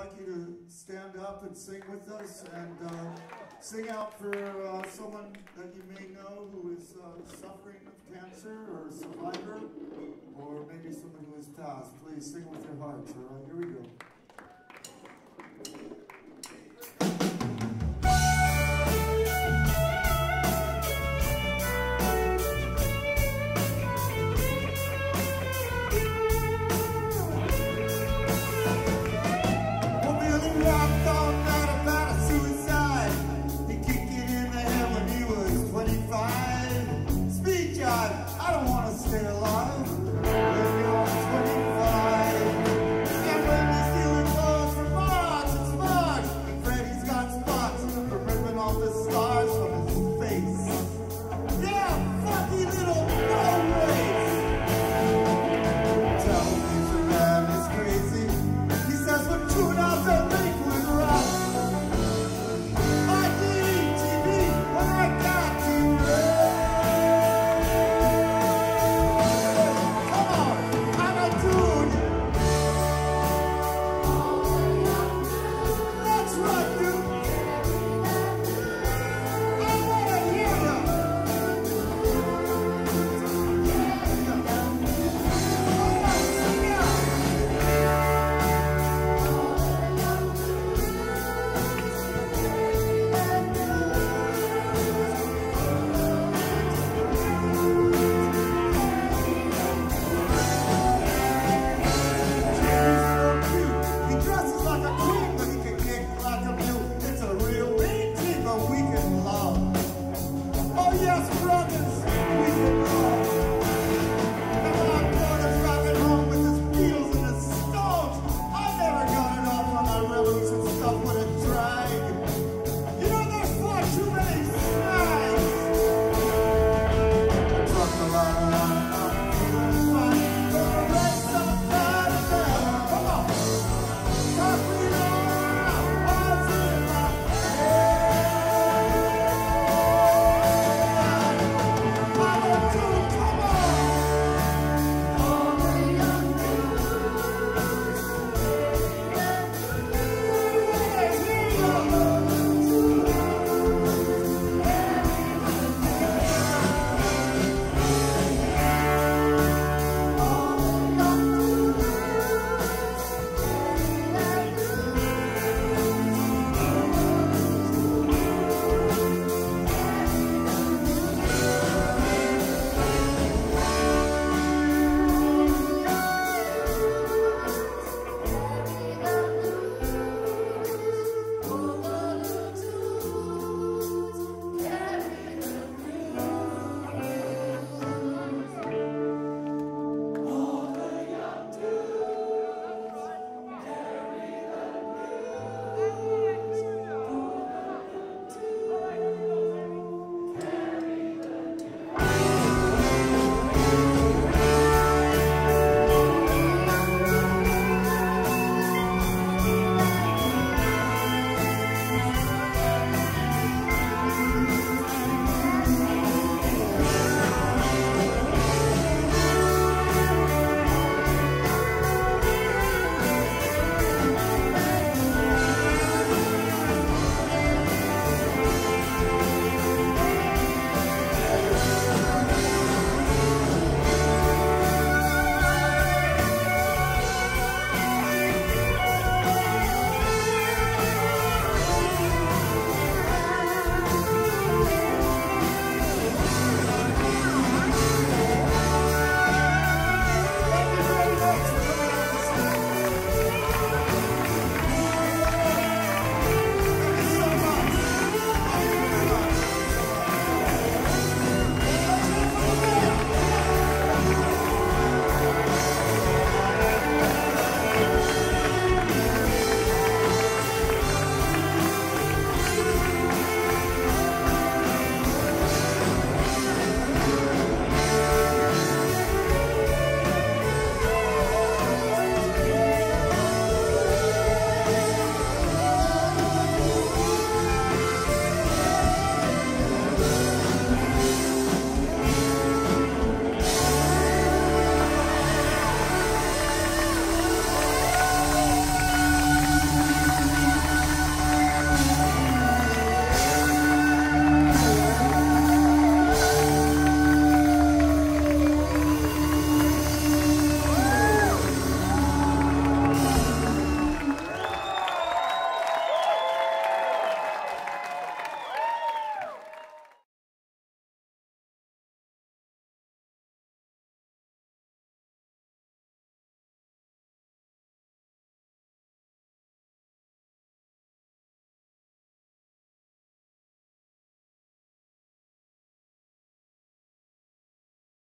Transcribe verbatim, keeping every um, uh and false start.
like you to stand up and sing with us, and uh, sing out for uh, someone that you may know who is uh, suffering with cancer, or a survivor, or maybe someone who has passed. Please sing with your hearts, all right? Here we go.